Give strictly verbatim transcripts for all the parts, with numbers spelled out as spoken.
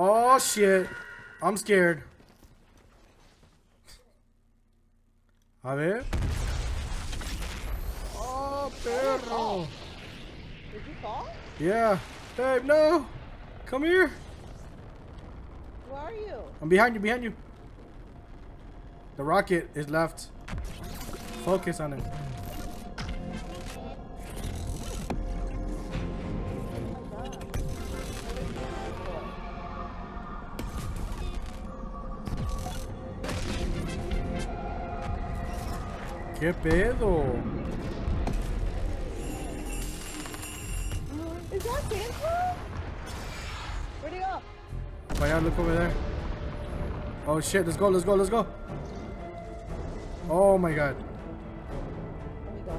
Oh shit. I'm scared. A ver. Oh, perro. Did you fall? Yeah. Babe, no. Come here. Where are you? I'm behind you, behind you. The rocket is left. Focus on it. ¿Qué pedo? Is that Santa Claus? Where'd he go? Oh yeah, look over there. Oh shit, let's go, let's go, let's go. Oh my god. Are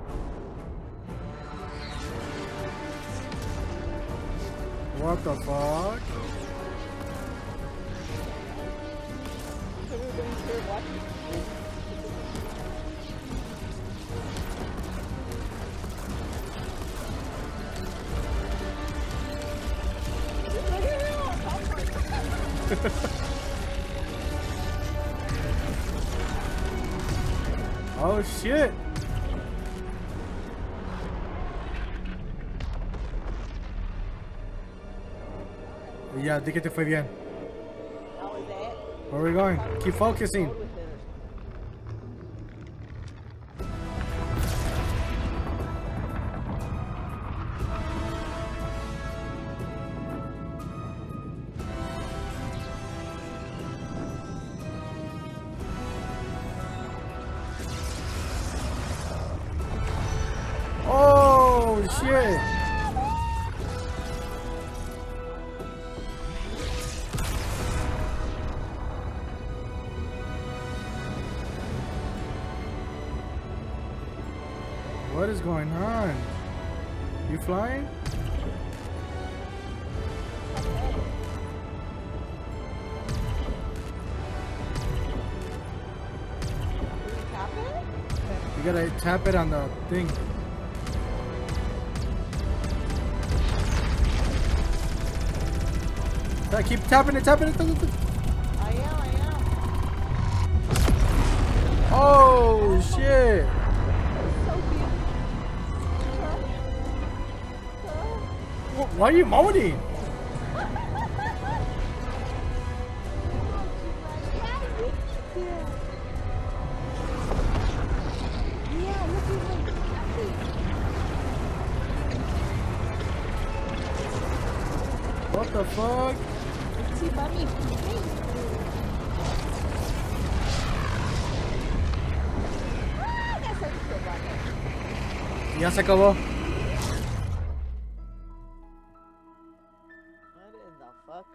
we going with it? What the fuck? Oh shit! Yeah, I think it went bien. Where are we going? Keep focusing. Oh shit! What is going on? You flying? You gotta tap it on the thing. I keep tapping it, tapping it. I am, I am. Oh shit! Why are you moaning? What the fuck? Ya se acabó.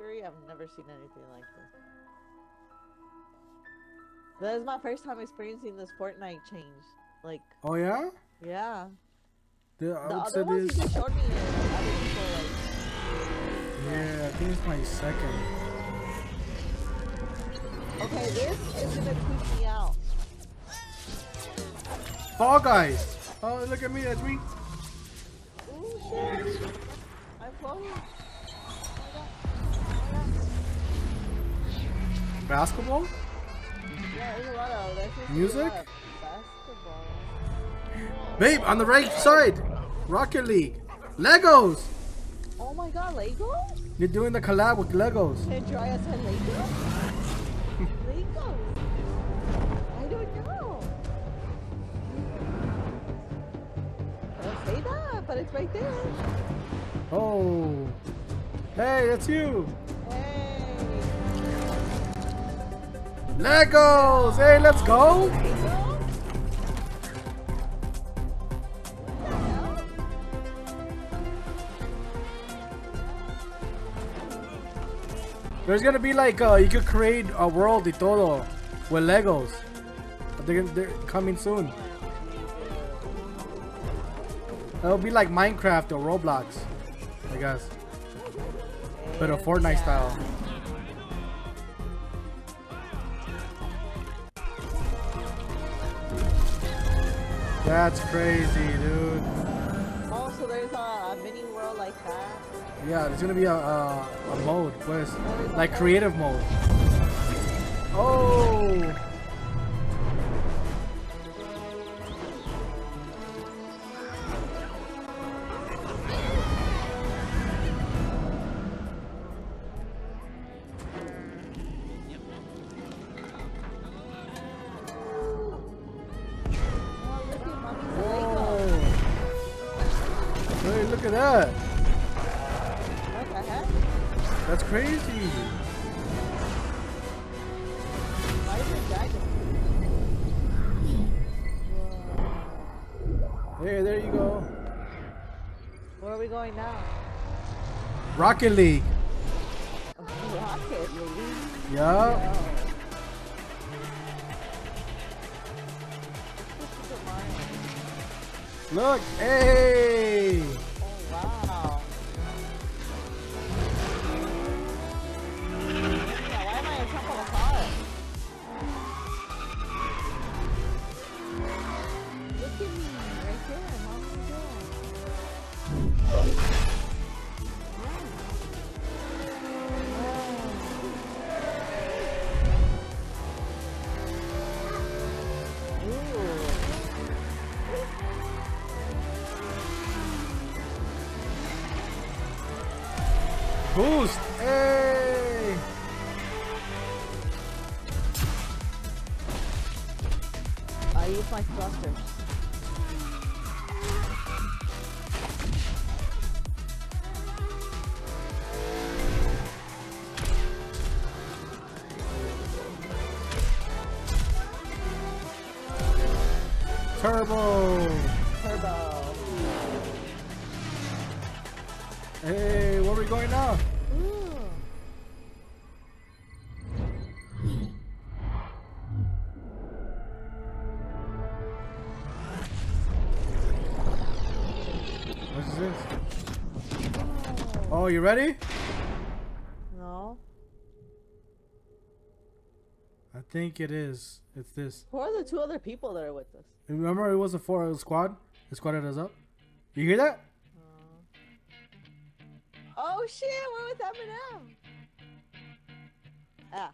I've never seen anything like this. That is my first time experiencing this Fortnite change. Like, oh yeah, yeah. The, the other ones is... you just showed me. Other people, like, yeah. yeah, I think it's my second. Okay, this is gonna creep me out. Fall Guys. Oh, look at me, that's me. Ooh, shit. I followed. Basketball? Yeah, there's a lot of electric music? Basketball. Babe, on the right side! Rocket League! Legos! Oh my god, Legos? You're doing the collab with Legos. Can dry us on Legos? Legos? I don't know. I don't say that, but it's right there. Oh. Hey, that's you! Legos! Hey, let's go! There's gonna be like, uh, you could create a world y todo with Legos. They're, they're coming soon. It'll be like Minecraft or Roblox, I guess. But a Fortnite style. That's crazy, dude. Oh, so there there's a, a mini world like that? Yeah, there's gonna be a a, a mode, pues, like creative mode. Oh. Look at that! What the heck? That's crazy! Why is it dragon? Hey, there you go. Where are we going now? Rocket League. Rocket League. Yeah. yeah. Look, hey! Boost! Hey! I use my clusters. Turbo! Turbo! Hey! Where are we going now? Ooh. What is this? Oh. Oh, you ready? No. I think it is. It's this. Who are the two other people that are with us? Remember, it was a four. It was squad. It squadded us up. You hear that? Oh shit, we're with Eminem! Ah.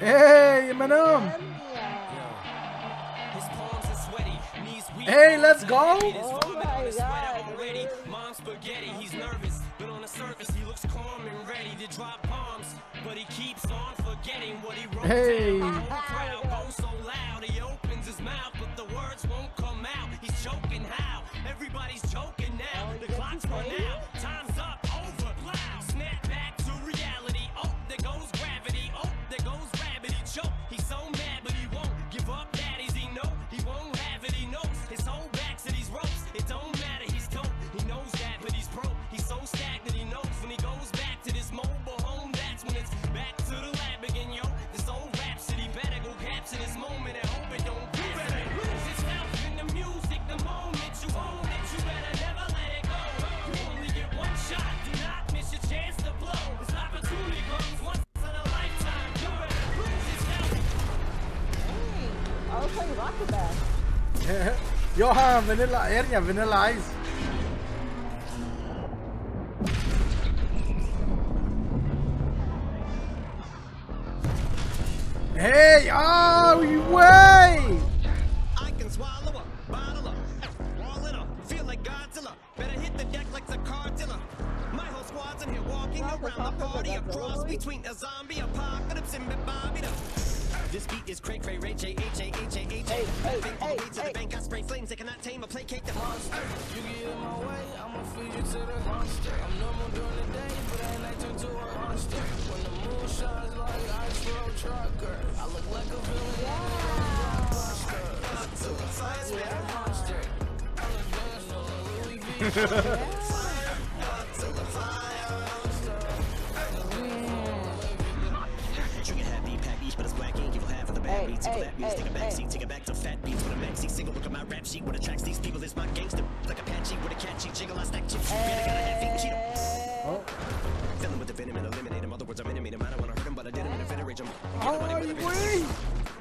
Hey, Eminem! Yeah. Hey, let's go! Oh my god. Mom's spaghetti, he's nervous, but on the surface he looks calm and ready to drop bombs, but he keeps on forgetting what he wrote. Hey! But the words won't come out. He's choking how? Everybody's choking now. The clock's run out. Time's up. Over. Loud. Snap back to reality. Oh, there goes gravity. Oh, there goes gravity. Choke. He's so mad, but he won't give up. That easy. No, he won't have it. He knows his whole back to these ropes. It don't matter. He's dope. He knows that, but he's broke. He's so stagnant. He knows when he goes back to this mobile home. That's when it's back to the lab again, yo. This old rhapsody better go capture this moment and hope it don't. Johan, vanilla airnya, vanilla ice. Hey, oh, you way! I can swallow up, bottle up, roll it up, feel like Godzilla. Better hit the deck like the Cardilla. My whole squad's in here walking around the party, a cross between a zombie apocalypse and Bobby. This beat is cray cray, Ray J, H A, H A, H A. All the way to the bank, I spray flames. They cannot tame or placate the monster. You get in my way, I'ma feed you to the monster. I'm normal during the day, but I like turn to a monster. When the moon shines like ice road trucker, I look like a villain. Yeah. To the monster. Hey, hey, take a back seat, take a back to fat beats with a maxi single. Look at my rap sheet. What attracts these people is my gangster, like Apache with a catchy jiggle. I stack chips. Really gotta have feet. Oh. Fill him with the venom and eliminate him. Other words, I'm intimate him. I don't want to hurt him, but I did him and eviscerate him. Oh, you win!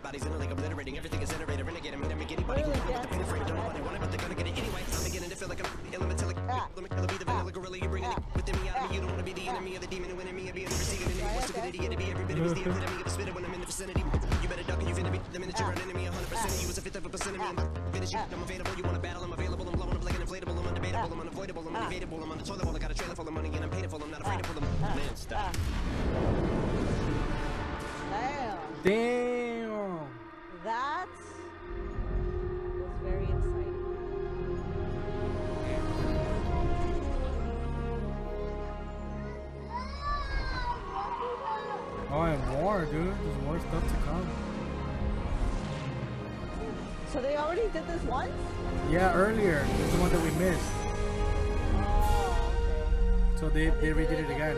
Body's in like obliterating. Everything is iterated. Renegade him. Never get anybody. With the pin frame. Don't nobody want it, but they're gonna get it anyway. I'm beginning to feel like I'm elemental. Let me be the vanilla gorilla. You bring it within me, out of me. You don't want to be the enemy of the demon who enemy me. I'll be in the receiving enemy. What's the good idiot to be? Every bit of his the epitome of a spitter when I'm in the vicinity. You better duck and you've been the minute you're an enemy. one hundred percent you was a fifth of a percent of me. Finish it. I'm available. You want to battle? I'm available. I'm blowing up like an inflatable. I'm undebatable. I'm unavoidable. I'm unevadable. I'm on the toilet bowl. I got a trailer full of money and I'm paid for. I'm not afraid to pull them. Man, stop. Damn. Damn. That was very exciting. Oh, and more, dude. There's more stuff to come. So they already did this once? Yeah, earlier. This is the one that we missed. Oh, okay. So they, they redid it again.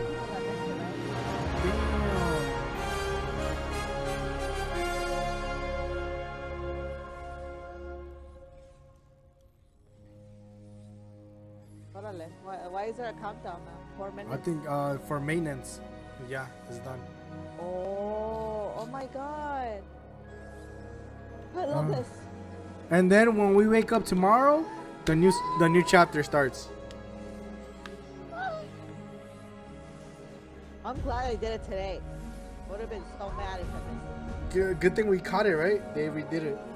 Orale. Why, why is there a countdown now? Four minutes? I think uh, for maintenance. Yeah, it's done. Oh, oh my god. I love uh, this. And then when we wake up tomorrow, the new the new chapter starts. I'm glad I did it today. Would have been so mad if I missed it. Good, good thing we caught it, right? They redid it.